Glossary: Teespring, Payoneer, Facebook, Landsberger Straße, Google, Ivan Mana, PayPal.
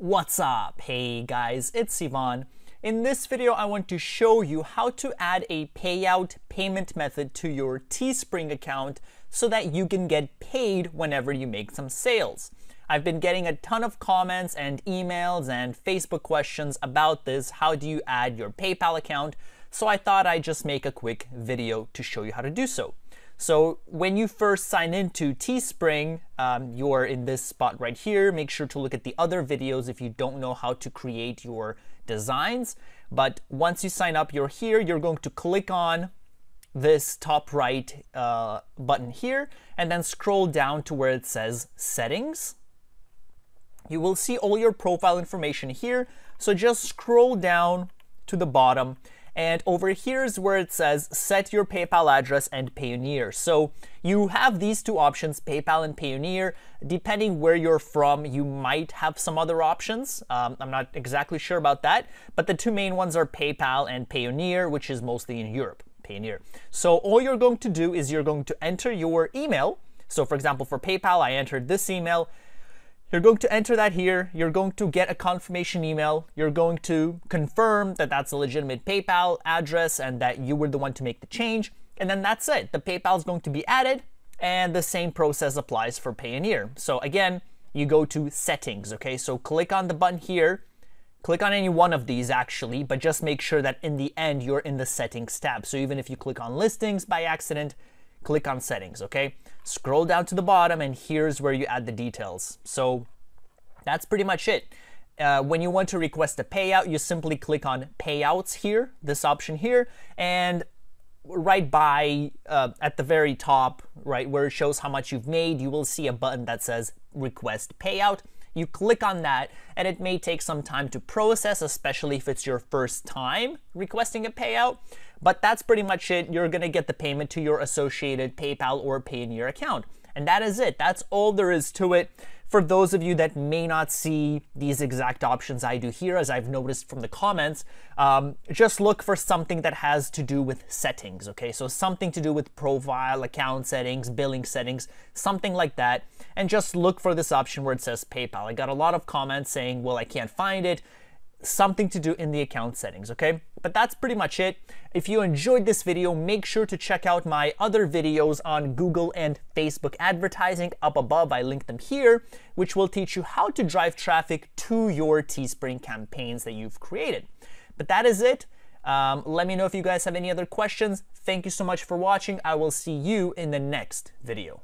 What's up? Hey guys, it's Ivan. In this video, I want to show you how to add a payout payment method to your Teespring account so that you can get paid whenever you make some sales. I've been getting a ton of comments and emails and Facebook questions about this. How do you add your PayPal account? So I thought I'd just make a quick video to show you how to do so. So when you first sign into Teespring, you're in this spot right here. Make sure to look at the other videos if you don't know how to create your designs. But once you sign up, you're here. You're going to click on this top right button here and then scroll down to where it says settings. You will see all your profile information here. So just scroll down to the bottom. And over here is where it says set your PayPal address and Payoneer. So you have these two options, PayPal and Payoneer. Depending where you're from, you might have some other options. I'm not exactly sure about that, but the two main ones are PayPal and Payoneer, which is mostly in Europe, Payoneer. So all you're going to do is you're going to enter your email. So for example, for PayPal, I entered this email. You're going to enter that here. You're going to get a confirmation email. You're going to confirm that that's a legitimate PayPal address and that you were the one to make the change. And then that's it. The PayPal is going to be added and the same process applies for Payoneer. So again, you go to settings, okay? So click on the button here. Click on any one of these actually, but just make sure that in the end, you're in the settings tab. So even if you click on listings by accident, click on settings, okay? Scroll down to the bottom and here's where you add the details. So that's pretty much it. When you want to request a payout, you simply click on payouts here, this option here, and right by at the very top, right where it shows how much you've made, you will see a button that says request payout. You click on that and it may take some time to process, especially if it's your first time requesting a payout. But that's pretty much it. You're going to get the payment to your associated PayPal or Payoneer account. And that is it. That's all there is to it. For those of you that may not see these exact options I do here, as I've noticed from the comments, just look for something that has to do with settings, okay? So something to do with profile, account settings, billing settings, something like that. And just look for this option where it says PayPal. I got a lot of comments saying, well, I can't find it. Something to do in the account settings, okay? But that's pretty much it. If you enjoyed this video, make sure to check out my other videos on Google and Facebook advertising. Up above, I link them here, which will teach you how to drive traffic to your Teespring campaigns that you've created. But that is it. Let me know if you guys have any other questions. Thank you so much for watching. I will see you in the next video.